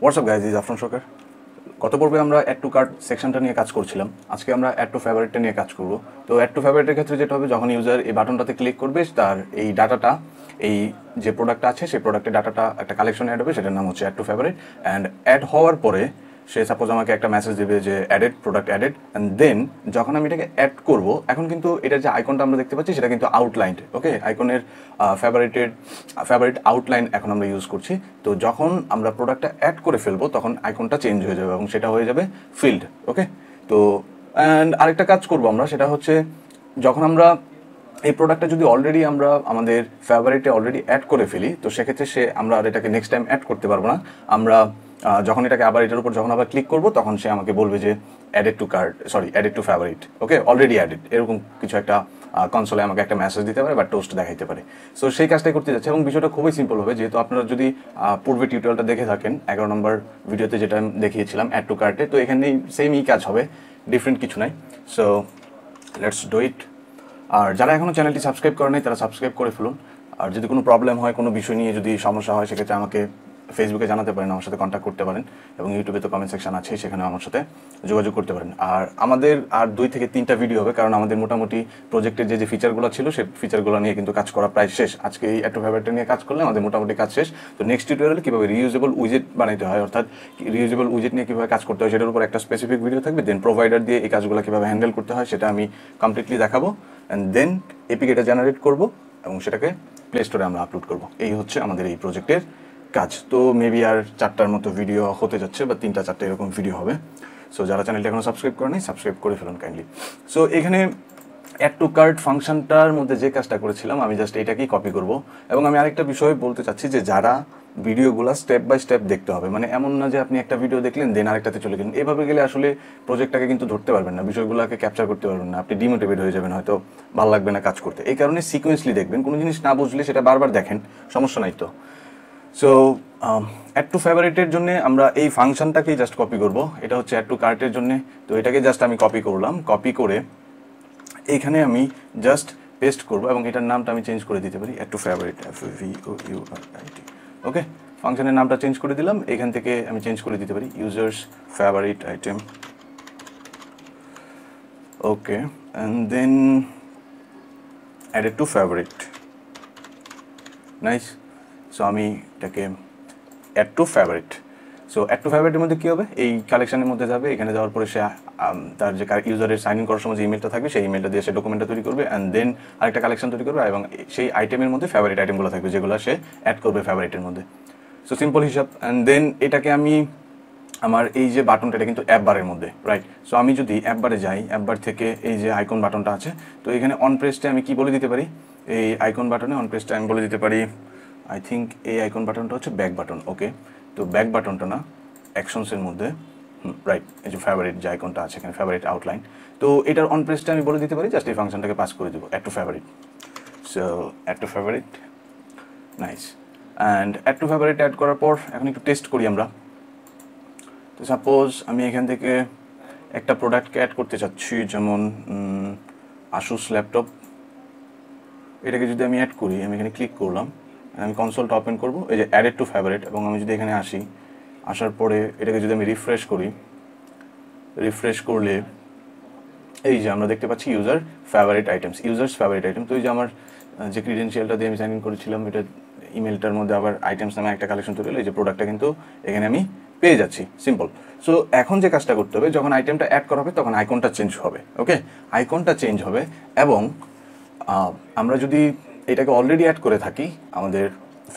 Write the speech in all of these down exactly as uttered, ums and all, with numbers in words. What's up guys, this is Afran Sarkar. গত পর্বে আমরা add to cart সেকশনটা নিয়ে কাজ করছিলাম। আজকে আমরা add to favorite নিয়ে কাজ করব। তো add to favorite এর ক্ষেত্রে যেটা হবে, যখন ইউজার এই বাটনটাতে ক্লিক করবে তার এই ডাটাটা এই যে প্রোডাক্ট আছে সেই প্রোডাক্টের ডাটাটা একটা কালেকশনে অ্যাড হবে, সেটার নাম হচ্ছে add to favorite and add হওয়ার পরে সে সাপোজ আমাকে একটা মেসেজ দিবে যে added product added and then যখন আমি এটাকে অ্যাড করব এখন কিন্তু এটা যে আইকনটা আমরা দেখতে পাচ্ছি সেটা কিন্তু আউটলাইনড। ওকে, আইকনের ফেভারিটেড ফেভারিট আউটলাইন এখন আমরা ইউজ করছি। তো যখন আমরা প্রোডাক্টটা অ্যাড করে ফেলবো তখন আইকনটা চেঞ্জ হয়ে যাবে এবং সেটা হয়ে যাবে ফিল্ড। ওকে, তো অ্যান্ড আরেকটা কাজ করবো আমরা, সেটা হচ্ছে যখন আমরা এই প্রোডাক্টটা যদি অলরেডি আমরা আমাদের ফেভারিটে অলরেডি অ্যাড করে ফেলি তো সেক্ষেত্রে সে আমরা আর এটাকে নেক্সট টাইম অ্যাড করতে পারবো না। আমরা যখন এটাকে আবার এটার উপর যখন আবার ক্লিক করবো তখন সে আমাকে বলবে যে added to cart sorry added to favourite. Okay, already added এরকম কিছু একটা কনসোলে আমাকে একটা মেসেজ দিতে পারে বা টোস্ট দেখাইতে পারে। সো সেই কাজটাই করতে যাচ্ছে এবং বিষয়টা খুবই সিম্পল হবে, যেহেতু আপনারা যদি পূর্বে টিউটোরিয়ালটা দেখে থাকেন এগারো নম্বর ভিডিওতে যেটা আমি দেখিয়েছিলাম অ্যাড টু কার্টে, তো এখানে সেমই কাজ হবে, ডিফারেন্ট কিছু নাই। So let's do it. আর যারা এখনও চ্যানেলটি সাবস্ক্রাইব করে নাই তারা সাবস্ক্রাইব করে ফেলুন। আর যদি কোনো প্রবলেম হয়, কোনো বিষয় নিয়ে যদি সমস্যা হয় সেক্ষেত্রে আমাকে ফেসবুকে জানাতে পারেন, আমার সাথে কন্ট্যাক্ট করতে পারেন এবং ইউটিউবে তো কমেন্ট সেকশন আছে সেখানে আমার সাথে যোগাযোগ করতে পারেন। আর আমাদের আর দুই থেকে তিনটা ভিডিও হবে, কারণ আমাদের মোটামুটি প্রজেক্টের যে যে ফিচারগুলো ছিল সেই ফিচারগুলো নিয়ে কিন্তু কাজ করা প্রায় শেষ। আজকে এই অ্যাড টু ফেভারিট নিয়ে কাজ করলে আমাদের মোটামুটি কাজ শেষ। তো নেক্সট টিউটোরিয়ালে কীভাবে রিউজেবল উইজেট বানাইতে হয়, অর্থাৎ রিউজেবল উইজেট নিয়ে কীভাবে কাজ করতে হয় সেটার উপর একটা স্পেসিফিক ভিডিও থাকবে। দেন প্রোভাইডার দিয়ে এই কাজগুলো কীভাবে হ্যান্ডেল করতে হয় সেটা আমি কমপ্লিটলি দেখাবো অ্যান্ড দেন এপিক এটা জেনারেট করবো এবং সেটাকে প্লে স্টোরে আমরা আপলোড করবো। এই হচ্ছে আমাদের এই প্রজেক্টের কাজ। তো মেবি আর চারটার মতো ভিডিও হতে যাচ্ছে বা তিনটা চারটে এরকম ভিডিও হবে। সো যারা চ্যানেলটা এখনও সাবস্ক্রাইব করে নাই সাবস্ক্রাইব করে ফেলুন কাইন্ডলি। সো এখানে অ্যাড টু কার্ট ফাংশনটার মধ্যে যে কাজটা করেছিলাম আমি জাস্ট এটাকেই কপি করব এবং আমি আরেকটা বিষয় বলতে চাচ্ছি যে যারা ভিডিওগুলো স্টেপ বাই স্টেপ দেখতে হবে, মানে এমন না যে আপনি একটা ভিডিও দেখলেন দেন আরেকটাতে চলে গেলেন, এভাবে গেলে আসলে প্রজেক্টটাকে কিন্তু ধরতে পারবেন না, বিষয়গুলোকে ক্যাপচার করতে পারবেন না, আপনি ডিমোটিভেট হয়ে যাবেন, হয়তো ভালো লাগবে না কাজ করতে। এই কারণে সিকোয়েন্সলি দেখবেন, কোনো জিনিস না বুঝলে সেটা বারবার দেখেন, সমস্যা নাই। তো সো অ্যাড টু ফেভারিটের জন্য আমরা এই ফাংশনটাকেই জাস্ট কপি করব, এটা হচ্ছে অ্যাড টু কার্টের জন্য। তো এটাকে জাস্ট আমি কপি করলাম, কপি করে এইখানে আমি জাস্ট পেস্ট করব এবং এটার নামটা আমি চেঞ্জ করে দিতে পারি add to favourite F V O U R I T. Okay, ফাংশনের নামটা চেঞ্জ করে দিলাম, এখান থেকে আমি চেঞ্জ করে দিতে পারি users favourite item. Okay, and then added to favourite, nice. So আমি এটাকে add to favourite, so add to ফেভারিটের মধ্যে কী হবে, এই কালেকশানের মধ্যে যাবে, এখানে যাওয়ার পরে সে তার যে ইউজারের সাইন ইন করার সময় যে ইমেলটা থাকবে সেই ইমেলটা দিয়ে সে ডকুমেন্টটা তৈরি করবে অ্যান্ড দেন আরেকটা কালেকশন তৈরি করবে এবং সেই আইটেমের মধ্যে ফেভারিট আইটেমগুলো থাকবে যেগুলো সে অ্যাড করবে ফেভারিটের মধ্যে। সো সিম্পল হিসাব। অ্যান্ড দেন এটাকে আমি আমার এই যে বাটনটা এটা কিন্তু অ্যাপ বারের মধ্যে, রাইট। সো আমি যদি অ্যাপ বারে যাই, অ্যাপ বার থেকে এই যে আইকন বাটনটা আছে তো এখানে অন প্রেসটা আমি কী বলে দিতে পারি, এই আইকন বাটনে অন প্রেসটা আমি বলে দিতে পারি আই থিঙ্ক এই আইকন বাটনটা হচ্ছে ব্যাক বাটন। ওকে, তো ব্যাক বাটনটা না অ্যাকশনসের মধ্যে, রাইট, এই যে ফেভারিট যে আইকনটা আছে এখানে ফেভারিট আউটলাইন, তো এটার অন প্রেসটা আমি বলে দিতে পারি জাস্ট এই ফাংশনটাকে পাস করে দেবো add to favourite. So add to favourite, nice. And add to favourite add করার পর এখন একটু টেস্ট করি আমরা। তো সাপোজ আমি এখান থেকে একটা প্রোডাক্টকে অ্যাড করতে চাচ্ছি, যেমন আসুস ল্যাপটপ, এটাকে যদি আমি অ্যাড করি, আমি এখানে ক্লিক করলাম, আমি কনসোলটা ওপেন করবো, এই যে অ্যাডেড টু ফেভারিট, এবং আমি যদি এখানে আসি, আসার পরে এটাকে যদি আমি রিফ্রেশ করি, রিফ্রেশ করলে এই যে আমরা দেখতে পাচ্ছি user favourite items, users favourite item. তো এই যে আমার যে ক্রিডেন্সিয়ালটা দিয়ে আমি সাইন ইন করেছিলাম এটা ইমেলটার মধ্যে আবার আইটেমস নামে একটা কালেকশন তৈরি হলো, এই যে প্রোডাক্টটা কিন্তু এখানে আমি পেয়ে যাচ্ছি, সিম্পল। সো এখন যে কাজটা করতে হবে, যখন আইটেমটা অ্যাড করা হবে তখন আইকনটা চেঞ্জ হবে। ওকে, আইকনটা চেঞ্জ হবে এবং আমরা যদি এটাকে অলরেডি অ্যাড করে থাকি আমাদের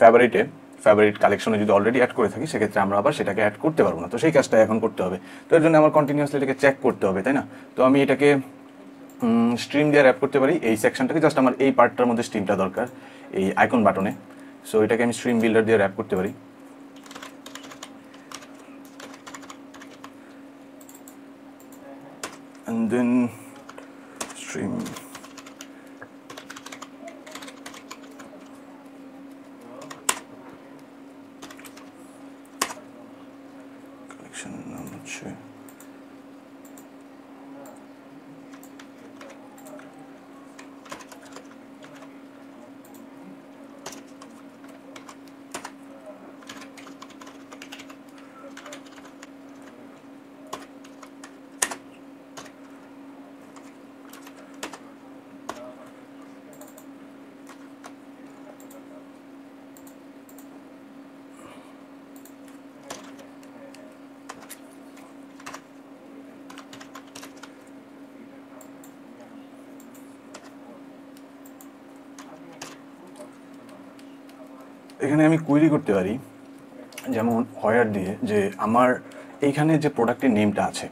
ফেভারিটে, ফেভারিট কালেকশনে যদি অলরেডি অ্যাড করে থাকি সেক্ষেত্রে আমরা আবার সেটাকে অ্যাড করতে পারবো না। তো সেই কাজটা এখন করতে হবে, তো এর জন্য আমার কন্টিনিউয়াসলি এটাকে চেক করতে হবে, তাই না। তো আমি এটাকে স্ট্রিম দিয়ে অ্যাড করতে পারি, এই সেকশনটাকে জাস্ট আমার এই পার্টটার মধ্যে স্ট্রিমটা দরকার এই আইকন বাটনে। সো এটাকে আমি স্ট্রিম বিল্ডার দিয়ে অ্যাড করতে পারি। অ্যান্ড দেন স্ট্রিম এখানে আমি কোয়েরি করতে পারি যেমন হোয়ার দিয়ে যে আমার এইখানে যে প্রোডাক্টের নেমটা আছে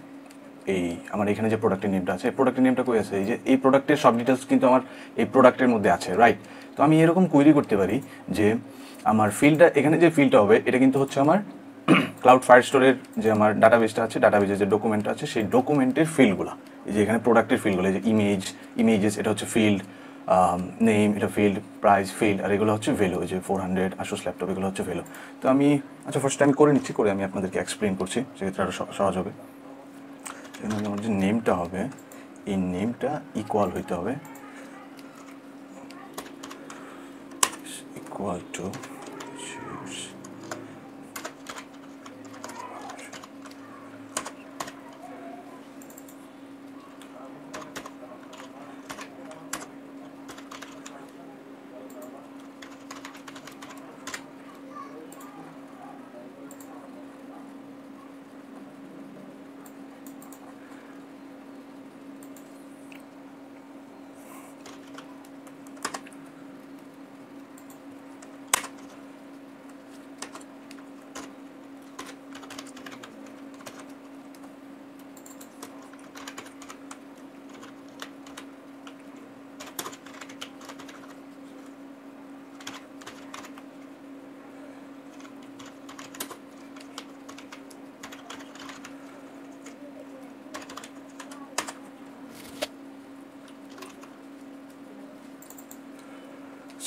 এই আমার এখানে যে প্রোডাক্টের নেমটা আছে প্রোডাক্টের নেমটা কই আছে এই যে এই প্রোডাক্টের সব ডিটেইলস কিন্তু আমার এই প্রোডাক্টের মধ্যে আছে রাইট তো আমি এরকম কোয়েরি করতে পারি যে আমার ফিল্ডটা এখানে যে ফিল্ডটা হবে এটা কিন্তু হচ্ছে আমার ক্লাউড ফায়ার স্টোরের যে আমার ডাটাবেসটা আছে ডাটাবেসের যে ডকুমেন্ট আছে সেই ডকুমেন্টের ফিল্ডগুলো এই যে এখানে প্রোডাক্টের ফিল্ডগুলো যে ইমেজ ইমেজেস এটা হচ্ছে ফিল্ড নেম এটা ফিল্ড প্রাইস ফিল্ড আর এগুলো হচ্ছে ভ্যালু যে ফোর হান্ড্রেড আসুস ল্যাপটপ এগুলো হচ্ছে ভ্যালু তো আমি আচ্ছা ফার্স্ট টাইম করে নিচ্ছি করে আমি আপনাদেরকে এক্সপ্লেন করছি সেক্ষেত্রে আরও সহজ হবে আমার যে নেমটা হবে এই নেমটা ইকুয়াল হইতে হবে ইকুয়াল টু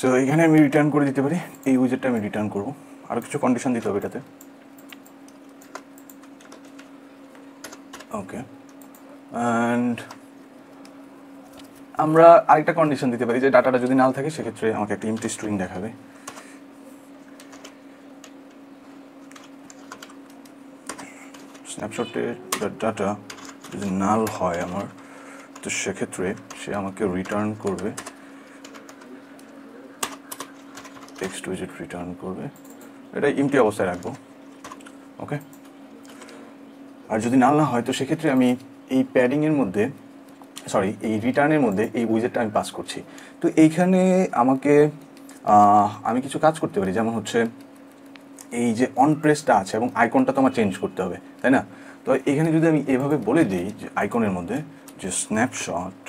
সো এখানে আমি রিটার্ন করে দিতে পারি এই উইজেটটা আমি রিটার্ন করব আর কিছু কন্ডিশন দিতে হবে এটাতে ওকে এন্ড আমরা আরেকটা কন্ডিশন দিতে পারি যে ডাটাটা যদি নাল থাকে সেক্ষেত্রে আমাকে একটা এমটি স্ট্রিং দেখাবে স্ন্যাপশটে ডাটা যদি নাল হয় আমার তো সেক্ষেত্রে সে আমাকে রিটার্ন করবে টেক্সট উইজেট রিটার্ন করবে এটা এমটি অবস্থায় রাখবো ওকে আর যদি নাল না হয় তো সেক্ষেত্রে আমি এই প্যাডিংয়ের মধ্যে সরি এই রিটার্নের মধ্যে এই উইজেটটা আমি পাস করছি তো এইখানে আমাকে আমি কিছু কাজ করতে পারি যেমন হচ্ছে এই যে অন প্রেসটা আছে এবং আইকনটা তো আমার চেঞ্জ করতে হবে তাই না তো এখানে যদি আমি এভাবে বলে দিই যে আইকনের মধ্যে যে snapshot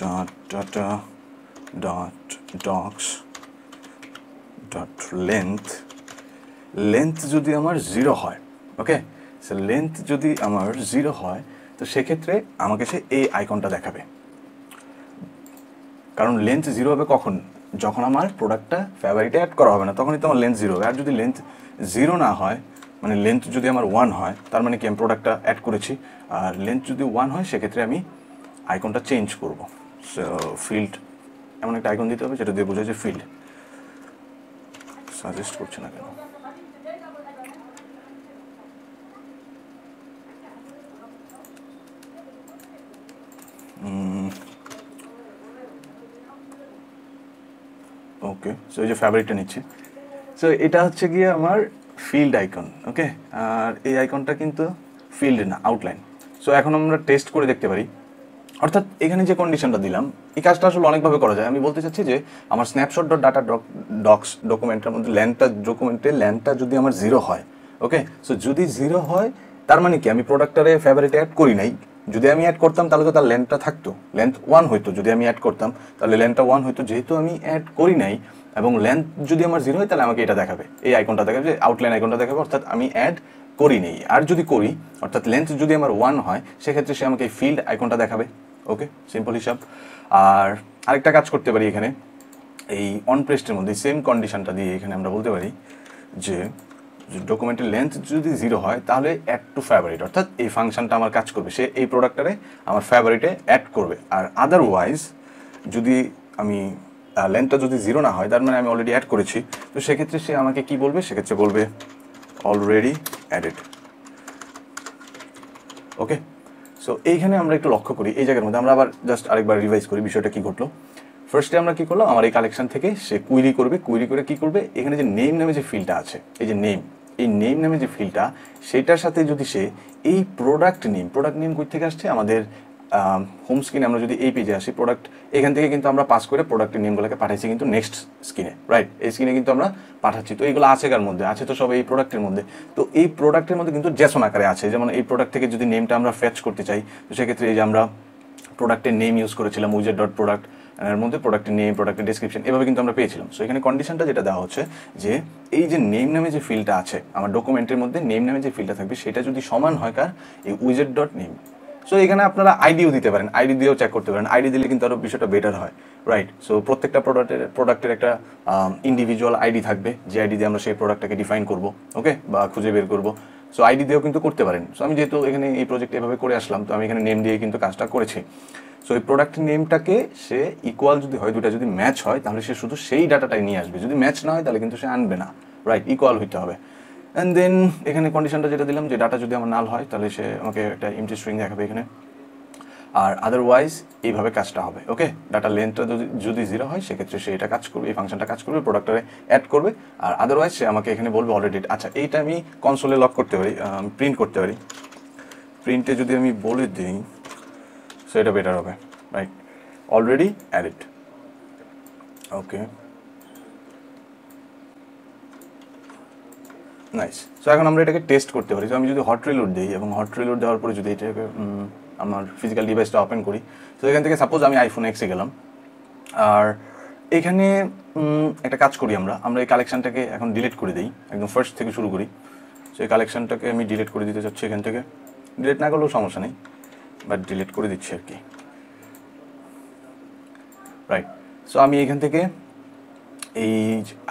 dot data dot docs dot length length যদি আমার জিরো হয় ওকে সো length যদি আমার জিরো হয় তো সেই ক্ষেত্রে আমাকে সে এই আইকনটা দেখাবে কারণ length জিরো হবে কখন যখন আমার প্রোডাক্টটা ফেভারিটে অ্যাড করা হবে না তখনই তো আমার length জিরো হবে আর যদি length জিরো না হয় মানে length যদি আমার ওয়ান হয় তার মানে কি আমি প্রোডাক্টটা অ্যাড করেছি আর length যদি ওয়ান হয় সেই ক্ষেত্রে আমি আইকনটা চেঞ্জ করব সো ফিল্ড এমন একটা আইকন দিতে হবে যেটা দিয়ে বোঝা যায় ফিল্ড সাজেস্ট করছে না কেন ওকে সো এই যে ফেভারিটটা নিচ্ছে সো এটা হচ্ছে গিয়ে আমার ফিল্ড আইকন ওকে আর এই আইকনটা কিন্তু ফিল্ড না আউটলাইন সো এখন আমরা টেস্ট করে দেখতে পারি অর্থাৎ এখানে যে কন্ডিশনটা দিলাম এই কাজটা আসলে অনেকভাবে করা যায় আমি বলতে চাচ্ছি যে আমার স্ন্যাপশট ডট ডাটা ডক্স ডকুমেন্টের মধ্যে ল্যান্ডটা ডকুমেন্টের ল্যান্ডটা যদি আমার জিরো হয় ওকে সো যদি জিরো হয় তার মানে কি আমি প্রোডাক্টারে ফেভারিট অ্যাড করি নাই যদি আমি অ্যাড করতাম তাহলে তো তার ল্যান্ডটা থাকতো ল্যান্ড ওয়ান হইতো যদি আমি অ্যাড করতাম তাহলে ল্যান্ডটা ওয়ান হইতো যেহেতু আমি অ্যাড করি নাই এবং ল্যান্ড যদি আমার জিরো হয় তাহলে আমাকে এটা দেখাবে এই আইকনটা দেখাবে যে আউটলাইন আইকনটা দেখাবে অর্থাৎ আমি অ্যাড করি নেই আর যদি করি অর্থাৎ লেন্থ যদি আমার ওয়ান হয় সেক্ষেত্রে সে আমাকে এই ফিল্ড আইকনটা দেখাবে ওকে সিম্পল হিসাব আর আরেকটা কাজ করতে পারি এখানে এই অন প্রেসটের মধ্যে সেম কন্ডিশনটা দিয়ে এখানে আমরা বলতে পারি যে ডকুমেন্টের লেন্থ যদি জিরো হয় তাহলে অ্যাড টু ফেভারিট অর্থাৎ এই ফাংশনটা আমার কাজ করবে সে এই প্রোডাক্টারে আমার ফেভারিটে অ্যাড করবে আর আদারওয়াইজ যদি আমি লেন্থটা যদি জিরো না হয় তার মানে আমি অলরেডি অ্যাড করেছি তো সেক্ষেত্রে সে আমাকে কি বলবে সেক্ষেত্রে বলবে অলরেডি অ্যাডেড ওকে সো এইখানে আমরা একটু লক্ষ্য করি এই জায়গার মধ্যে আমরা আবার জাস্ট আরেকবার রিভাইজ করি বিষয়টা কী ঘটলো ফার্স্টে আমরা কী করলাম আমার এই কালেকশন থেকে সে কুইরি করবে কুইরি করে কী করবে এখানে যে নেম নামে যে ফিল্ডটা আছে এই যে নেম এই নেম নামে যে ফিল্ডটা সেটার সাথে যদি সে এই প্রোডাক্ট নেম প্রোডাক্ট নেম কোথা থেকে আসছে আমাদের হোম স্ক্রিনে আমরা যদি এই পেজে আসি প্রোডাক্ট, এখান থেকে কিন্তু আমরা পাস করে প্রোডাক্টের নেমগুলোকে পাঠাইছি কিন্তু নেক্সট স্ক্রিনে, রাইট? এই স্ক্রিনে কিন্তু আমরা পাঠাচ্ছি। তো এইগুলো আছে কার মধ্যে? আছে তো সব এই প্রোডাক্টের মধ্যে। তো এই প্রোডাক্টের মধ্যে কিন্তু জেসন আকারে আছে। যেমন এই প্রোডাক্ট থেকে যদি নেমটা আমরা ফেচ করতে চাই, তো সেক্ষেত্রে এই যে আমরা প্রোডাক্টের নেম ইউজ করেছিলাম উইজেট ডট প্রোডাক্ট, এর মধ্যে প্রোডাক্টের নেম, প্রোডাক্টের ডিসক্রিপশন, এভাবে কিন্তু আমরা পেয়েছিলাম। সো এখানে কন্ডিশনটা যেটা দেওয়া হচ্ছে যে এই যে নেম নামে যে ফিল্ডটা আছে আমার ডকুমেন্টের মধ্যে, নেম নামে যে ফিল্ডটা থাকবে সেটা যদি সমান হয় কার এই উইজেট ডট নেম। সো এখানে আপনারা আইডিও দিতে পারেন, আইডি দিয়েও চেক করতে পারেন। আইডি দিলে কিন্তু আরও বিষয়টা বেটার হয়, রাইট? সো প্রত্যেকটা প্রোডাক্টের প্রোডাক্টের একটা ইন্ডিভিজুয়াল আইডি থাকবে, যে আইডি দিয়ে আমরা সেই প্রোডাক্টটাকে ডিফাইন করবো, ওকে, বা খুঁজে বের করবো। সো আইডি দিয়েও কিন্তু করতে পারেন। সো আমি যেহেতু এখানে এই প্রজেক্ট এভাবে করে আসলাম, তো আমি এখানে নেম দিয়ে কিন্তু কাজটা করেছি। সো এই প্রোডাক্টের নেমটাকে সে ইকুয়াল যদি হয়, দুটা যদি ম্যাচ হয়, তাহলে সে শুধু সেই ডাটাটাই নিয়ে আসবে। যদি ম্যাচ না হয় তাহলে কিন্তু সে আনবে না, রাইট? ইকুয়াল হইতে হবে। অ্যান্ড দেন এখানে কন্ডিশনটা যেটা দিলাম যে ডাটা যদি আমার নাল হয় তাহলে সে আমাকে একটা এমটি স্ট্রিং দেখাবে এখানে, আর আদারওয়াইজ এইভাবে কাজটা হবে, ওকে? ডাটা লেন্থটা যদি যদি জিরো হয় সেক্ষেত্রে সে এটা কাজ করবে, এই ফাংশনটা কাজ করবে, প্রোডাক্টটারে অ্যাড করবে। আর আদারওয়াইজ সে আমাকে এখানে বলবে অলরেডি। আচ্ছা, এইটা আমি কনসোলে লক করতে পারি, প্রিন্ট করতে পারি। প্রিন্টে যদি আমি বলে দিই সো এটা বেটার হবে, right? Already added, okay, nice. So এখন আমরা এটাকে টেস্ট করতে পারি। সো আমি যদি হট রিলোড দিই এবং হট রিলোড দেওয়ার পরে যদি এটাকে আমার ফিজিক্যাল ডিভাইসটা ওপেন করি, তো এখান থেকে সাপোজ আমি আইফোন এক্সে গেলাম, আর এখানে একটা কাজ করি আমরা, আমরা এই কালেকশানটাকে এখন ডিলিট করে দিই, একদম ফার্স্ট থেকে শুরু করি। সো এই কালেকশানটাকে আমি ডিলিট করে দিতে চাচ্ছি এখান থেকে, ডিলিট না করলেও সমস্যা নেই, বাট ডিলিট করে দিচ্ছি আর কি, রাইট? সো আমি এখান থেকে এই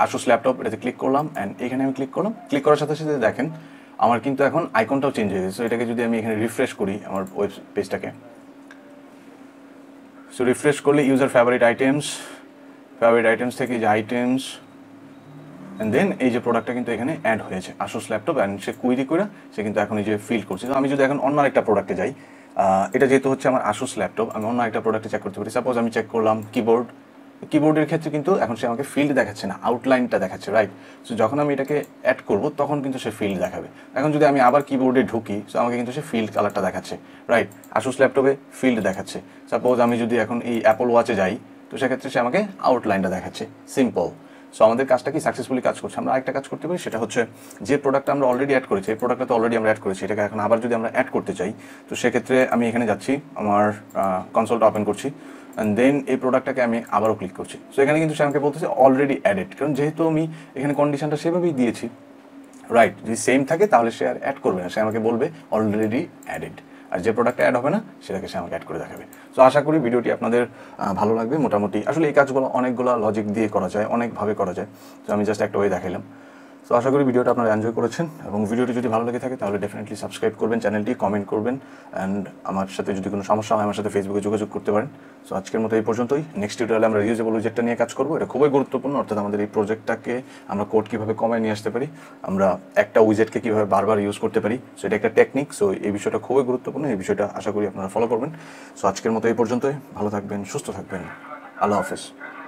আসুস ল্যাপটপ এটাতে ক্লিক করলাম, অ্যান্ড এখানে আমি ক্লিক করলাম। ক্লিক করার সাথে সাথে দেখেন আমার কিন্তু এখন আইকনটাও চেঞ্জ হয়ে গেছে। সো এটাকে যদি আমি এখানে রিফ্রেশ করি আমার ওয়েব পেজটাকে, সো রিফ্রেশ করলে user favourite items, favourite items থেকে যে আইটেমস, অ্যান্ড দেন এই যে প্রোডাক্টটা কিন্তু এখানে অ্যাড হয়েছে আসুস ল্যাপটপ, অ্যান্ড সে কুইরি করে সে কিন্তু এখন এই যে ফিল করছে। তো আমি যদি এখন অন্য একটা প্রোডাক্টে যাই, এটা যেহেতু হচ্ছে আমার আসুস ল্যাপটপ, আমি অন্য একটা প্রোডাক্টে চেক করতে পারি। সাপোজ আমি চেক করলাম কিবোর্ড, কিবোর্ডের ক্ষেত্রে কিন্তু এখন সে আমাকে ফিল্ড দেখাচ্ছে না, আউটলাইনটা দেখাচ্ছে, রাইট? সো যখন আমি এটাকে অ্যাড করব তখন কিন্তু সে ফিল্ড দেখাবে। এখন যদি আমি আবার কিবোর্ডে ঢুকি, সো আমাকে কিন্তু সে ফিল্ড কালারটা দেখাচ্ছে, রাইট? আসুস ল্যাপটপে ফিল্ড দেখাচ্ছে। সাপোজ আমি যদি এখন এই অ্যাপল ওয়াচে যাই, তো সেক্ষেত্রে সে আমাকে আউটলাইনটা দেখাচ্ছে, সিম্পল। সো আমাদের কাজটা কি সাকসেসফুলি কাজ করছে। আমরা আরেকটা কাজ করতে পারি, সেটা হচ্ছে যে প্রোডাক্টটা আমরা অলরেডি অ্যাড করেছি, এই প্রোডাক্টটা তো অলরেডি আমরা অ্যাড করেছি, এটাকে এখন আবার যদি আমরা অ্যাড করতে চাই, তো সেক্ষেত্রে আমি এখানে যাচ্ছি, আমার কনসোলটা ওপেন করছি, অ্যান্ড দেন এই প্রোডাক্টটাকে আমি আবারও ক্লিক করছি। সো এখানে কিন্তু সে আমাকে বলতেছে অলরেডি অ্যাডেড, কারণ যেহেতু আমি এখানে কন্ডিশনটা সেভাবেই দিয়েছি, রাইট? যদি সেম থাকে তাহলে সে আর অ্যাড করবে না, সে আমাকে বলবে অলরেডি অ্যাডেড, আর যে প্রোডাক্টটা অ্যাড হবে না সেটাকে সে আমাকে অ্যাড করে দেখাবে। সো আশা করি ভিডিওটি আপনাদের ভালো লাগবে। মোটামুটি আসলে এই কাজগুলো অনেকগুলো লজিক দিয়ে করা যায়, অনেকভাবে করা যায়। তো আমি জাস্ট একটা ওয়ে দেখাইলাম। সো আশা করি ভিডিওটা আপনারা এনজয় করেছেন, এবং ভিডিওটি যদি ভালো লাগে থাকে তাহলে ডেফিনেটলি সাবস্ক্রাইব করবেন চ্যানেলটি, কমেন্ট করবেন, অ্যান্ড আমার সাথে যদি কোনো সমস্যা হয় আমার সাথে ফেসবুকে যোগাযোগ করতে পারেন। সো আজকের মতো এই পর্যন্তই। নেক্সট টিউটোরিয়ালে আমরা রিউজেবল উইজেটটা নিয়ে কাজ করবো। এটা খুবই গুরুত্বপূর্ণ, অর্থাৎ আমাদের এই প্রজেক্টটাকে আমরা কোড কীভাবে কমায় নিয়ে আসতে পারি, আমরা একটা উইজেটকে কীভাবে বারবার ইউজ করতে পারি, সো এটা একটা টেকনিক। সো এই বিষয়টা খুবই গুরুত্বপূর্ণ, এই বিষয়টা আশা করি আপনারা ফলো করবেন। সো আজকের মতো এই পর্যন্তই, ভালো থাকবেন, সুস্থ থাকবেন, আল্লাহ হাফেজ।